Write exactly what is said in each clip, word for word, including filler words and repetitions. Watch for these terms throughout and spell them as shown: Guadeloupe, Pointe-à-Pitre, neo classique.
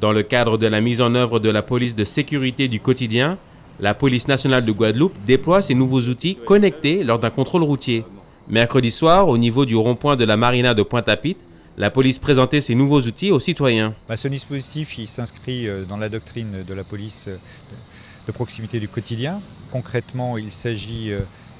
Dans le cadre de la mise en œuvre de la police de sécurité du quotidien, la police nationale de Guadeloupe déploie ses nouveaux outils connectés lors d'un contrôle routier. Mercredi soir, au niveau du rond-point de la marina de Pointe-à-Pitre, la police présentait ses nouveaux outils aux citoyens. Bah, ce dispositif il s'inscrit dans la doctrine de la police de proximité du quotidien. Concrètement, il s'agit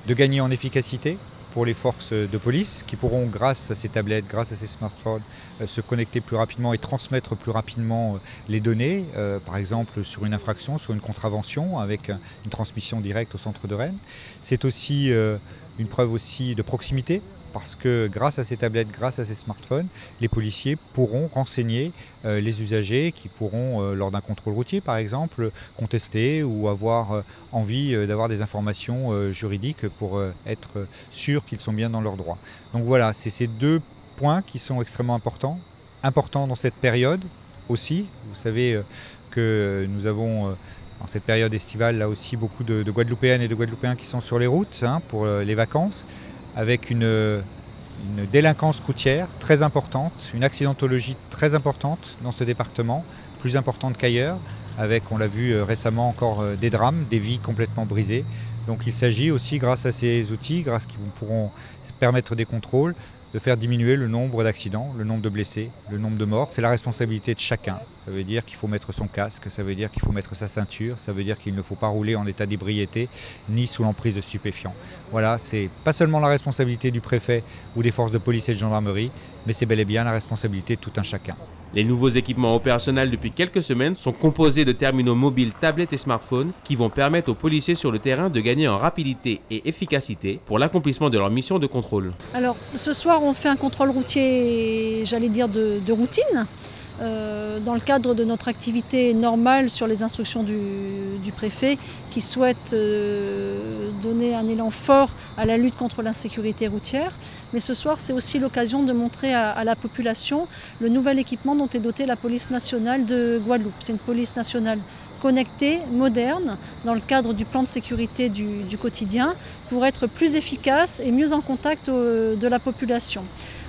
de gagner en efficacité pour les forces de police qui pourront, grâce à ces tablettes, grâce à ces smartphones, se connecter plus rapidement et transmettre plus rapidement les données, euh, par exemple sur une infraction, sur une contravention, avec une transmission directe au centre de Rennes. C'est aussi euh, une preuve aussi de proximité, parce que grâce à ces tablettes, grâce à ces smartphones, les policiers pourront renseigner euh, les usagers qui pourront, euh, lors d'un contrôle routier par exemple, contester ou avoir euh, envie euh, d'avoir des informations euh, juridiques pour euh, être sûrs qu'ils sont bien dans leurs droits. Donc voilà, c'est ces deux points qui sont extrêmement importants, importants dans cette période aussi. Vous savez euh, que nous avons... Euh, Dans cette période estivale, là aussi, beaucoup de, de Guadeloupéennes et de Guadeloupéens qui sont sur les routes hein, pour euh, les vacances, avec une, une délinquance routière très importante, une accidentologie très importante dans ce département, plus importante qu'ailleurs, avec, on l'a vu euh, récemment encore, euh, des drames, des vies complètement brisées. Donc il s'agit aussi, grâce à ces outils, grâce qu'ils pourront permettre des contrôles, de faire diminuer le nombre d'accidents, le nombre de blessés, le nombre de morts. C'est la responsabilité de chacun. Ça veut dire qu'il faut mettre son casque, ça veut dire qu'il faut mettre sa ceinture, ça veut dire qu'il ne faut pas rouler en état d'ébriété ni sous l'emprise de stupéfiants. Voilà, c'est pas seulement la responsabilité du préfet ou des forces de police et de gendarmerie, mais c'est bel et bien la responsabilité de tout un chacun. Les nouveaux équipements opérationnels depuis quelques semaines sont composés de terminaux mobiles, tablettes et smartphones qui vont permettre aux policiers sur le terrain de gagner en rapidité et efficacité pour l'accomplissement de leur mission de contrôle. Alors, ce soir, on fait un contrôle routier, j'allais dire, de, de routine, euh, dans le cadre de notre activité normale sur les instructions du, du préfet qui souhaite euh, donner un élan fort à la lutte contre l'insécurité routière. Mais ce soir, c'est aussi l'occasion de montrer à, à la population le nouvel équipement dont est dotée la police nationale de Guadeloupe. C'est une police nationale connectée, moderne, dans le cadre du plan de sécurité du, du quotidien, pour être plus efficace et mieux en contact au, de la population.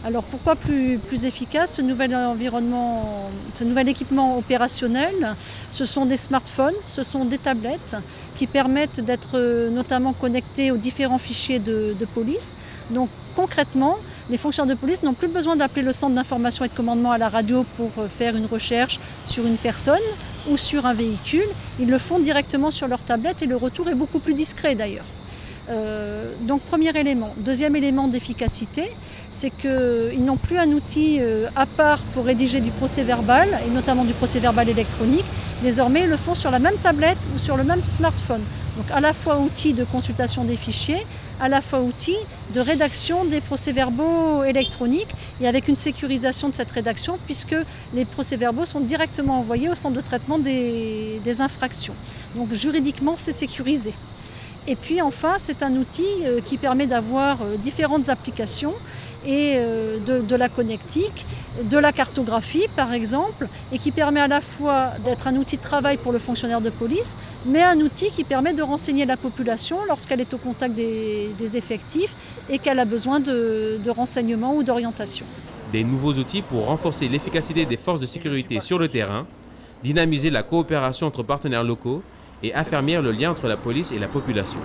Alors pourquoi plus, plus efficace ce nouvel environnement, ce nouvel équipement opérationnel? Ce sont des smartphones, ce sont des tablettes qui permettent d'être notamment connectés aux différents fichiers de, de police. Donc concrètement, les fonctionnaires de police n'ont plus besoin d'appeler le centre d'information et de commandement à la radio pour faire une recherche sur une personne ou sur un véhicule. Ils le font directement sur leur tablette et le retour est beaucoup plus discret d'ailleurs. Euh, donc premier élément. Deuxième élément d'efficacité, c'est qu'ils n'ont plus un outil euh, à part pour rédiger du procès-verbal, et notamment du procès-verbal électronique. Désormais, ils le font sur la même tablette ou sur le même smartphone. Donc à la fois outil de consultation des fichiers, à la fois outil de rédaction des procès-verbaux électroniques, et avec une sécurisation de cette rédaction, puisque les procès-verbaux sont directement envoyés au centre de traitement des, des infractions. Donc juridiquement, c'est sécurisé. Et puis enfin, c'est un outil qui permet d'avoir différentes applications et de, de la connectique, de la cartographie par exemple, et qui permet à la fois d'être un outil de travail pour le fonctionnaire de police, mais un outil qui permet de renseigner la population lorsqu'elle est au contact des, des effectifs et qu'elle a besoin de, de renseignements ou d'orientation. Des nouveaux outils pour renforcer l'efficacité des forces de sécurité sur le terrain, dynamiser la coopération entre partenaires locaux, et affermir le lien entre la police et la population.